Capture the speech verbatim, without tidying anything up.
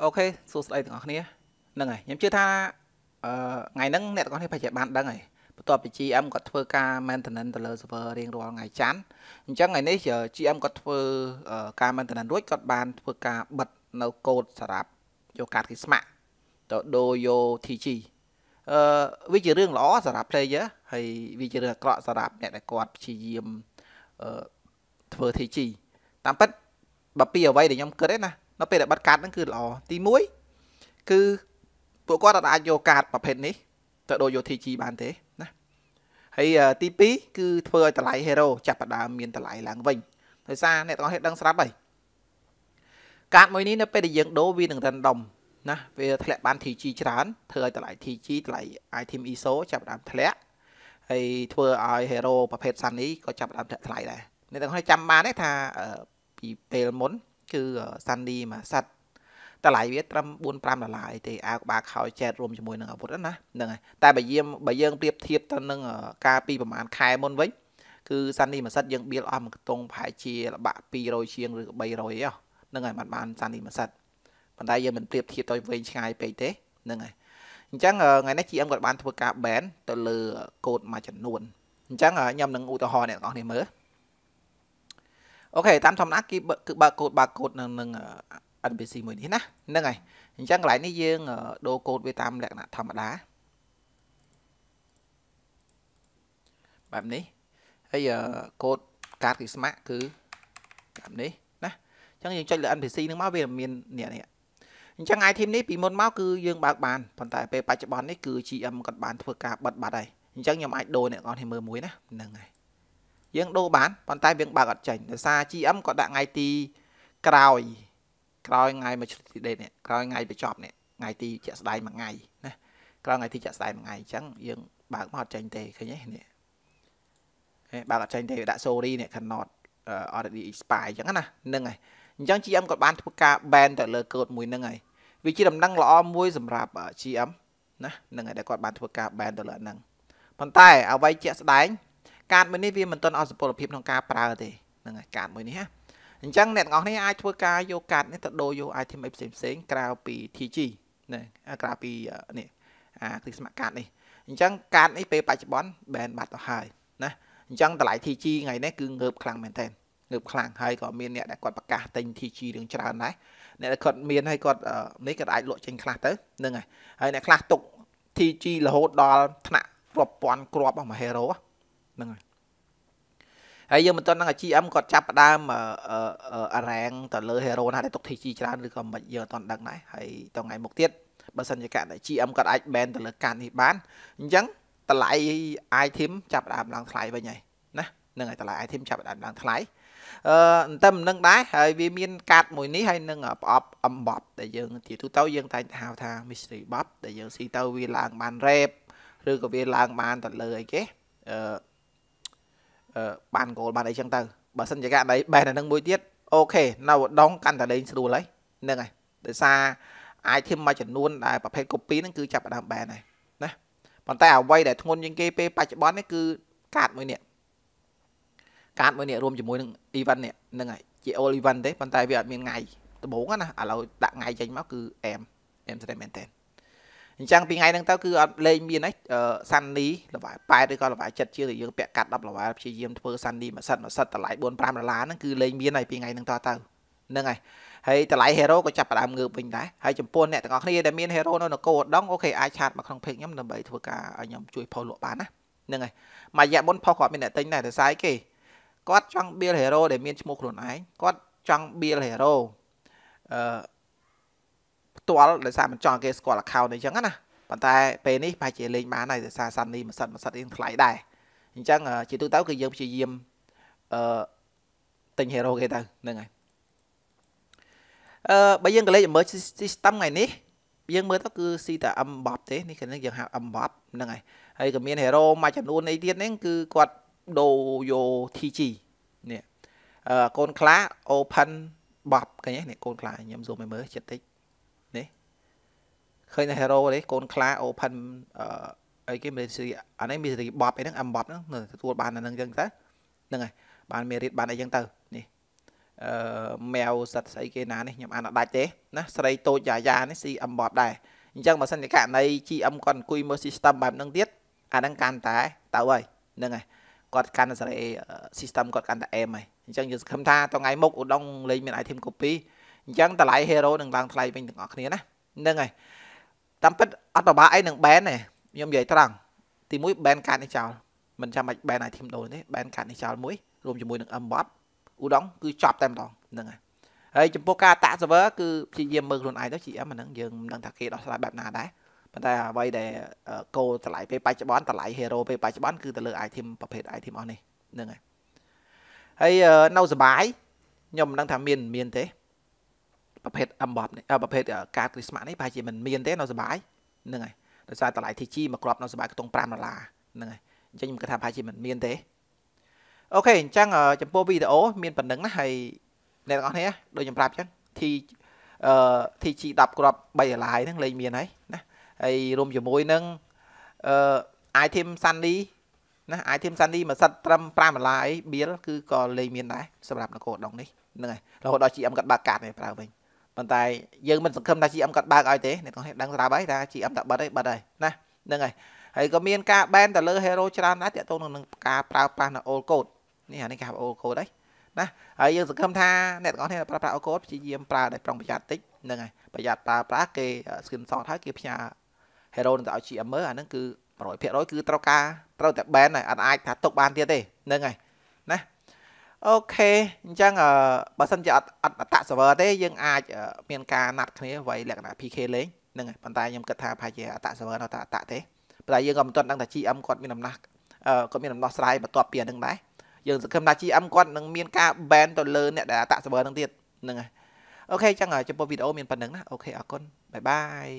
โอเคสุดเลยถึงคนนี้นั่นไงยังชื่อท่าไงนั่งเนี่ยตอนนี้ไปจัดบ้านได้ไงต่อไปจีเอ็มก็เพื่อการแมนเทนเนนต์แต่ละเซิร์ฟเวอร์เรียงรวมไงชั้นชั้นไงนี้จะจีเอ็มก็เพื่อการแมนเทนเนนต์ด้วยก็บ้านเพื่อการบัดเนื้อโคตรสลับโยกการกิสมาต่อโดโยทีจีวิจารณ์เรื่องล้อสลับเลยเยอะให้วิจารณ์เกาะสลับเนี่ยแต่ก่อนจีเอ็มเพื่อทีจีตามปัจบับปีเอาไว้เดี๋ยวยอมเกิดได้นะเราเป็นแบบบัดการนั่นคือล้อตีมุ้ยคือพวกก็ตัดโยกการประเภทนี้ต่อโดโยทีจีบ้านเถอะไอ้ตีปีคือเพื่อตะไลเฮโร่จับปะดามีนตะไลหลังวิ่งโดยซาเนี่ยตอนเห็นดังสลับไปการมวยนี้เนี่ยเป็นยังโดวีหนึ่งตันดมนะเวทแหลกบ้านทีจีฉลาดเธอตะไลทีจีตะไลไอทีมอีโซจับปะดามแหลกไอ้เพื่อไอเฮโร่ประเภทซันนี้ก็จับปะดามตะไลได้ในตอนให้จำมาเนี่ยท่าปีเตลมอนคือซันดีมาสัตตะไลเวียดรำบุญปรามตะไลแต่อาบาข่าวแจดรวมจมวยหนึ่งอาวุธนั้นนะหนึ่งไงแต่ใบเยี่ยมใบเยี่ยมเปรียบเทียบตอนหนึ่งกาปีประมาณคายมนไว้คือซันนี่มาซัดยังเบียร์อัมตรงผายเชียบะปีโรยเชียงหรือใบโรยอ่ะหนึ่งไงมันมันซันนี่มาซัดบรรดาเยี่ยมมันเปรียบเทียบตัวเวงชายไปเตะหนึ่งไงจังไงนักจีอัมกับบานทุกกาแบนตะเลือโกดมาจันนวลจังยำหนึ่งอุตหอเนี่ยตอนนี้เมื่อโอเคตามทำนักกีบคือบาโกดบาโกดหนึ่งหนึ่งอันเป็นสี่หมื่นที่นะนั่นไงจังหลายนี่ยังโดโกดไปตามแหล่งน่ะธรรมดาแบบนี้ไอ้โกดการ์ดสมาร์ทคือแบบนี้นะจังยังจังเหลืออันเป็นสี่นึกมาเวียนเมียนเนี่ยเนี่ยจังไอทีมนี้ปีมนมาคือยังบากบานผ่อนแต่ไปปัจจุบันนี่คือจีเอ็มกับบานทุกการบัดบัดใดจังยังไอโดเนี่ยก่อนที่มือมุ้ยนะนั่นไงยังโดบานผ่อนแต่เวียนบากกัดใจแต่ซาจีเอ็มก็ได้ไอตีกราวกลอยไงมาชุดที่เด่นเนี่ยกลอยไงไปจอบเนี่ยไงตีจะได้มาไงนะกลอยไงที่จะได้มาไงจังยังบางมาหัดใจเตะเคยเนี่ยเนี่ยบางหัดใจเตะด่าโซรีเนี่ยขนาดเอ่อออร์ดิสปายจังนะนั่งไงจังจีเอ็มกับบานทุกกาแบนแต่เลยเกิดมวยนั่งไงวิธีดำนั่งล้อมวยสำหรับจีเอ็มนะนั่งไงแต่กับบานทุกกาแบนแต่เลยนั่งพันใต้เอาไว้จะได้การมวยนี้วิ่งมันต้นเอาสปอร์ตพิมพ์ทางการปลาเตะนั่งไงการมวยนี้ฮะจังเน็ตงอกให้ไอทัวการโยกัดเนี่ยตัดโดโยไอทีมเอฟซีเซ็งกราวปีทีจีเนี่ยกราวปีเนี่ยติดสมัครการนี่จังการไอเปย์ปัจจุบันแบนบัตรต่อหายนะจังแต่หลายทีจีไงเนี่ยคือเงือบคลังเหมือนเดิมเงือบคลังให้ก่อนเมียนเนี่ยได้กดประกาศติงทีจีดึงจราไหนเนี่ยได้กดเมียนให้กดนี่ก็ได้โหลดเชิงคลาสเตอร์หนึ่งไงไอเนี่ยคลาสตกทีจีละโหดดอลถนัดกรอบปอนกรอบออกมาเฮโร่หนึ่งไงไอ้ยังมันตอนนั้นจีเอ็มก็จับได้มาแรงแต่เลยเฮโร่นะได้ตกทีจีจานหรือก็มาเยอะตอนดังไหนไอ้ตอนไงมกเตี้ยบริษัทจัดการไอ้จีเอ็มก็ไอ้แบนแต่เลยการที่บ้านยั้งแต่หลายไอทิมจับได้หลังทลายไปไงนะหนึ่งไอ้แต่หลายไอทิมจับได้หลังทลายตั้มนั่งได้ไอ้วิมินการมวยนี้ให้นั่งออฟอัมบอบแต่ยังที่ทุกเต้ายังไต่หาวทางมิสซิบ๊อบแต่ยังสีเต้าวีลางบานเร็บหรือก็วีลางบานแต่เลยแกบานโกลบานไอจังเตอร์บริษัทจัดการไอแบนนั่งมวยเตี้ยโอเคเราดองกันแต่เดินสะดวกเลยนั่นไงแต่ซาไอเทมมาจัดนวลได้ประเภทก๊อปปี้นั่นคือจับดามแบนเลยนะตอนแต่เอาไว้แต่ทุนยังเกเปปัจจุบันนี่คือการมวยเนี่ยการมวยเนี่ยรวมอยู่มวยหนึ่งอีวันเนี่ยนั่นไงเจโออีวันเต้ตอนแต่เวียดมีไงตัวโบ้กันนะเราตักไงจังมากคือเอ็มเอ็มแสดงแมนเทนจังปีไงนั่งเต้าคือเลยมีนะซันนี่ระบายไปด้วยก็ระบายจัดเชื่อหรือยังเปียกัดรับระบายเชียร์เพื่อซันนี่มาสัตว์มาสัตว์แต่หลายบนปรามละล้านนั่นคือเลยมีในปีไงนั่งเต้าเต้านั่งไงให้แต่หลายเฮโร่ก็จับปรามเงือบเป็นได้ให้จมปนเนี่ยแต่ก็คือได้มีเฮโร่นั่นก็ดองโอเคไอชาร์ดมาครองเพลงย่ำนำไปทัวร์การย่ำช่วยพอหลวงปานนะนั่งไงมาแย่บนพอขอบเป็นเนี่ยติงไหนแต่ซ้ายกี่ก็จังเบียร์เฮโร่ได้มีชั่วโมงหลวนไอ้ก็จังเบียร์เฮโร่ตัวเลยสามมันจองเกสกอร์ละข่าวในจังงั้นนะปัจจัยเป็นนี่ไปเจริญมาในแต่ซาซันนี่มันสั่นมันสั่นเองไหลได้จังจีตุ้งเต้าคือเยี่ยมจีเยี่ยมติงเฮโร่เกตังนั่นไงไปยังกันเลยอย่างเมื่อซิสตัมไงนี้ยังเมื่อก็คือซีแต่อัมบอบเต้นี่คือเรื่องอย่างหาอัมบอบนั่นไงไอ้กับมีเฮโร่มาจากนู้นในเดียนนั่นคือกอดโดโยทีจีเนี่ยโกนคล้าโอพันบอบกันเนี้ยเนี่ยโกนคล้ายังรวมไปเมื่อเจ็ดติ๊กเคยในเฮโร่เลยโกนคลาโอพันไอ้เกมมิสซิอันนี้มิสซิบอบไอ้นั่งอัมบอบนั่งตัวบานนั่งยังเตอร์นั่งไงบานเมริดบานไอ้ยังเตอร์นี่ แมวสัตว์ใส่เกนานี่ยำอันอะไรเจ๊นะใส่โตยายานี่สีอัมบอดได้จังมาสัญญาการในชีอัมก่อนคุยมือซิสตัมแบบนั่งเทียดอันนั้นการแต่แต่เว้ยนั่งไงกอดการใส่ซิสตัมกอดการแต่เอ็มไงจังอยู่คำท่าตอนไงมกอุดงเลยมีหลายทีมก๊อปปี้จังแต่หลายเฮโร่หนึ่งบางใครเป็นหนึ่งออกนี้นะนั่งไงตามเป็นอัตบะไอ้หนึ่งแบนเนี่ยยำใหญ่ตรังทีมุ้ยแบนการในชาวมันจะมาแบนไหนทีมโดนนี่แบนการในชาวมุ้ยรวมอยู่มุ้ยหนึ่งอัมบอดอุดงคือจับเต็มตองนั่งไงไอ้จุดโปรแกรมแต่เสมอคือชีเยี่ยมเมืองคนไอ้ต้องชีเอ็มมันนั่งยืนนั่งถักเกล็ดสลายแบบนาได้มันแต่ไว้แต่โกสลายไปไปจับบอลสลายเฮโร่ไปไปจับบอลคือแต่เลือกไอทีมประเภทไอทีมอันนี้นั่นไงไอ้เน่าสบายยมนั่งทำเมียนเมียนเตะประเภทอัมบอบเนี่ยประเภทการคริสต์มาสนี่ไปจีมันเมียนเตะเน่าสบายนั่นไงแต่สลายที่ชีมากรอบเน่าสบายก็ตรงปรามลานั่นไงจะยิ่งกระทำไปจีมันเมียนเตะโอเคจังจุดโปรวีโอเมียนปันหนึ่งนะให้ในตอนนี้โดยยำปราบจังที่ที่ชีดับกรอบใบลายนั่งเลยมีไหนนะไอ้รวมอยู่มวยนั่งไอเทมซันดี้นะไอเทมซันดี้มาสัตว์ตรำปลาหมาลายเบี้ยคือก่อเลยมีไหนสำหรับนักโกดดองนี่นั่นไงเราดอชีอัมกัดบากาดในปลาเป็นบรรทัยยังมันสังคมได้ชีอัมกัดบากไอเต้ในตอนนี้ดังสาบายได้ชีอัมตัดบัดได้บัดได้นะนั่นไงไอ้ก็มีการแบนแต่เลือเฮโร่ชรานะเจ้าตัวนึงการปลาปลาหน้าโอโกดนี่ฮะนี่ครับโอโกดได้นะไอ้ยังสังคมท่าเน็ตก่อนที่เราปลาปลาเอาโค้ดชี้เยี่ยมปลาได้ปลองประหยัดติ๊กนั่นไงประหยัดปลาปลาเกย์สกินซอท้ายเกย์พญาเฮโร่แต่เอาชีอัมเมอร์อันนั้นคือร้อยเพียร้อยคือตรากาตราแต่แบนหน่อยอันไอถัดตกบานเตี้ยเต้นั่นไงนะโอเคจังเออบาสันจะอัดอัดตัดเสมอเต้ยังไอเมียนกาหนักนี้ไว้แหลกหนาพีเคเล้งนั่นไงปันตายยังกระทาพายาตัดเสมอเราตัดตัดเต้ปันตายยังกำต้นตั้งแต่ชีอัมก่อนมีน้ำหนักเออก็มีน้ำหนักสไลด์มาตัวเปลี่ยนหนึ่งได้ยังสังคมนาชีอัมก้อนนังเมียนกาแบนตัวเลินเนี่ยแต่ตัดเสมอทั้งเดียดนั่งไงโอเคจังเหรอจะโปรวิดโอเมียนปันหนึ่งนะโอเคเอาก้นบายบาย